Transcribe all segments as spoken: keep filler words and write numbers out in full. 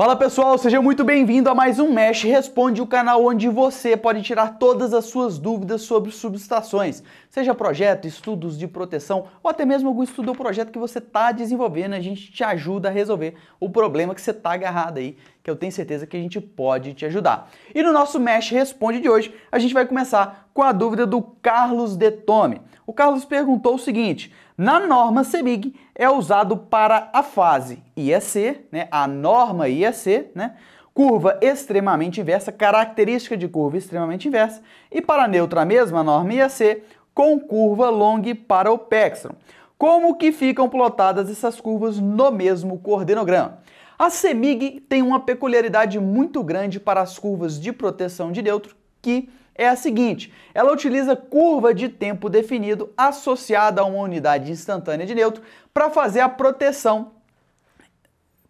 Fala pessoal, seja muito bem-vindo a mais um MESH Responde, o canal onde você pode tirar todas as suas dúvidas sobre subestações, seja projeto, estudos de proteção ou até mesmo algum estudo ou projeto que você está desenvolvendo. A gente te ajuda a resolver o problema que você está agarrado aí, que eu tenho certeza que a gente pode te ajudar. E no nosso MESH Responde de hoje, a gente vai começar com a dúvida do Carlos De Tome. O Carlos perguntou o seguinte: na norma CEMIG é usado para a fase I A C, né, a norma I A C, né, curva extremamente inversa, característica de curva extremamente inversa, e para a neutra mesma, a norma I A C, com curva long para o Pextron. Como que ficam plotadas essas curvas no mesmo coordenograma? A CEMIG tem uma peculiaridade muito grande para as curvas de proteção de neutro, que é a seguinte: ela utiliza curva de tempo definido associada a uma unidade instantânea de neutro para fazer a proteção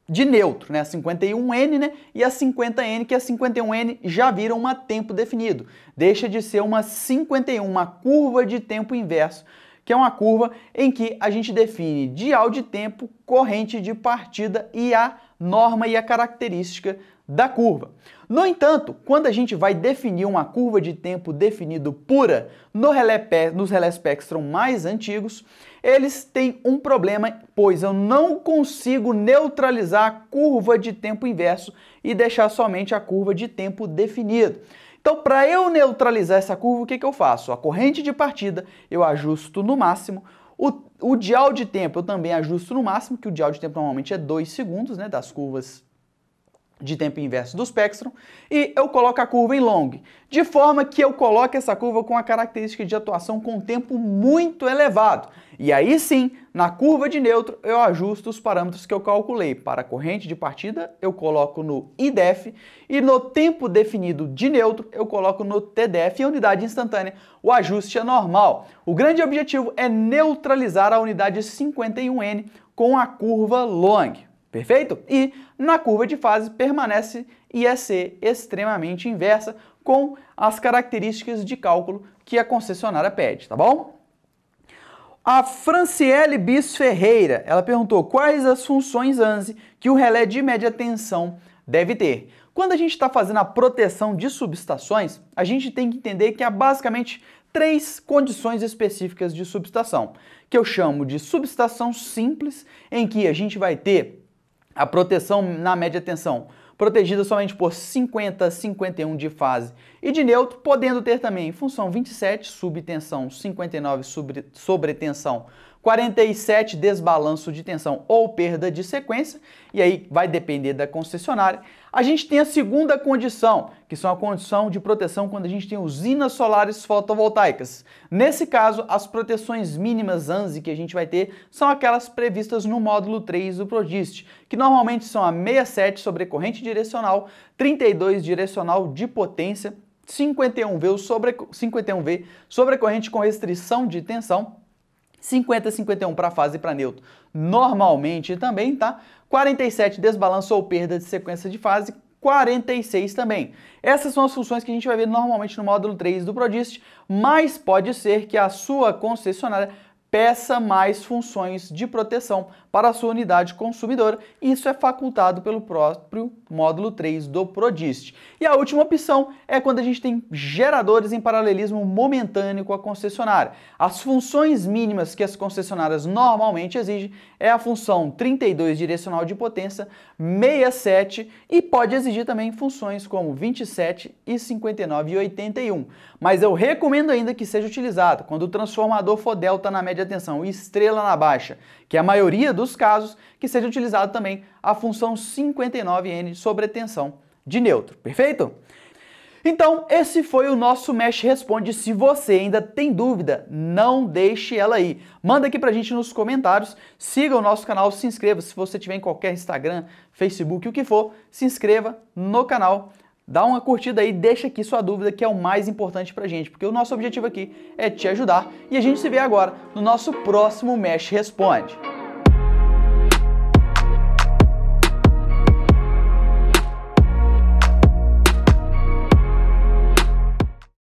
de neutro, né? A cinquenta e um N, né? E a cinquenta N, que a cinquenta e um N já vira um tempo definido. Deixa de ser uma cinquenta e um, uma curva de tempo inverso, que é uma curva em que a gente define dial de tempo, corrente de partida e a norma e a característica da curva. No entanto, quando a gente vai definir uma curva de tempo definido pura no relé, nos relés Spectrum mais antigos, eles têm um problema, pois eu não consigo neutralizar a curva de tempo inverso e deixar somente a curva de tempo definido. Então, para eu neutralizar essa curva, o que que eu faço? A corrente de partida eu ajusto no máximo. O, o dial de tempo eu também ajusto no máximo, que o dial de tempo normalmente é dois segundos, né, das curvas de tempo inverso do Spectrum, e eu coloco a curva em long, de forma que eu coloco essa curva com a característica de atuação com tempo muito elevado. E aí sim, na curva de neutro, eu ajusto os parâmetros que eu calculei. Para a corrente de partida, eu coloco no I D E F, e no tempo definido de neutro, eu coloco no T D F, e a unidade instantânea, o ajuste é normal. O grande objetivo é neutralizar a unidade cinquenta e um N com a curva long. Perfeito? E na curva de fase permanece I A C extremamente inversa com as características de cálculo que a concessionária pede, tá bom? A Franciele Bis Ferreira, ela perguntou quais as funções ANSI que o relé de média tensão deve ter. Quando a gente está fazendo a proteção de subestações, a gente tem que entender que há basicamente três condições específicas de subestação, que eu chamo de subestação simples, em que a gente vai ter a proteção na média tensão protegida somente por cinquenta, cinquenta e um de fase e de neutro, podendo ter também função vinte e sete, subtensão, cinquenta e nove, sobre, sobretensão, quarenta e sete, desbalanço de tensão ou perda de sequência, e aí vai depender da concessionária. A gente tem a segunda condição, que são a condição de proteção quando a gente tem usinas solares fotovoltaicas. Nesse caso, as proteções mínimas ANSI que a gente vai ter são aquelas previstas no módulo três do Prodist, que normalmente são a sessenta e sete sobre corrente direcional, trinta e dois direcional de potência, cinquenta e um V sobre, cinquenta e um V sobre corrente com restrição de tensão, cinquenta, cinquenta e um para fase e para neutro, normalmente também, tá? quarenta e sete, desbalanço ou perda de sequência de fase, quarenta e seis também. Essas são as funções que a gente vai ver normalmente no módulo três do Prodist, mas pode ser que a sua concessionária peça mais funções de proteção para a sua unidade consumidora, e isso é facultado pelo próprio módulo três do Prodist. E a última opção é quando a gente tem geradores em paralelismo momentâneo com a concessionária. As funções mínimas que as concessionárias normalmente exigem é a função trinta e dois direcional de potência, sessenta e sete, e pode exigir também funções como vinte e sete e cinquenta e nove e oitenta e um. Mas eu recomendo ainda que seja utilizado quando o transformador for delta na média de tensão, estrela na baixa, que é a maioria dos casos, que seja utilizado também a função cinquenta e nove N sobre tensão de neutro, perfeito? Então, esse foi o nosso MESH Responde. Se você ainda tem dúvida, não deixe ela aí. Manda aqui pra gente nos comentários, siga o nosso canal, se inscreva. Se você tiver em qualquer Instagram, Facebook, o que for, se inscreva no canal. Dá uma curtida aí, deixa aqui sua dúvida, que é o mais importante pra gente, porque o nosso objetivo aqui é te ajudar, e a gente se vê agora no nosso próximo MESH Responde.